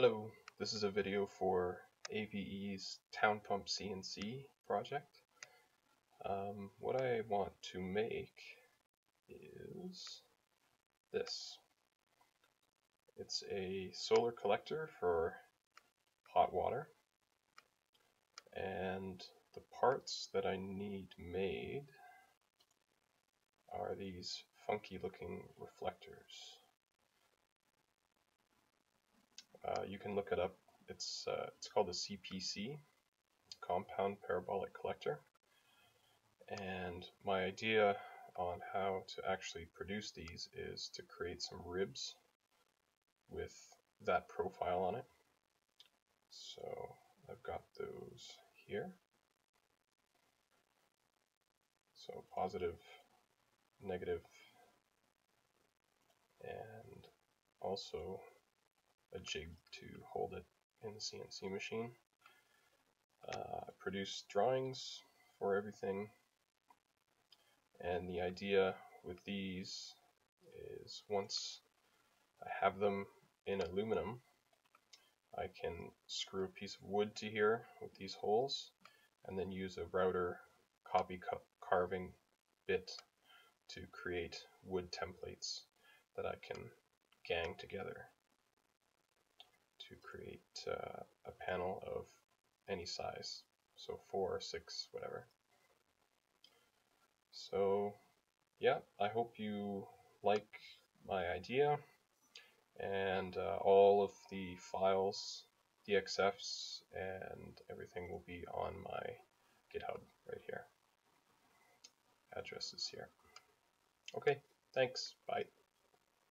Hello, this is a video for AVE's Town Pump CNC project. What I want to make is this. It's a solar collector for hot water, and the parts that I need made are these funky looking reflectors. You can look it up. It's called the CPC, Compound Parabolic Collector. And my idea on how to actually produce these is to create some ribs with that profile on it. So I've got those here. So positive, negative, and also a jig to hold it in the CNC machine. I produce drawings for everything, and the idea with these is once I have them in aluminum, I can screw a piece of wood to here with these holes and then use a router copy carving bit to create wood templates that I can gang together to create a panel of any size, so 4 or 6, whatever. So yeah, I hope you like my idea, and all of the files, DXFs, and everything will be on my GitHub right here. Address is here. Okay, thanks, bye.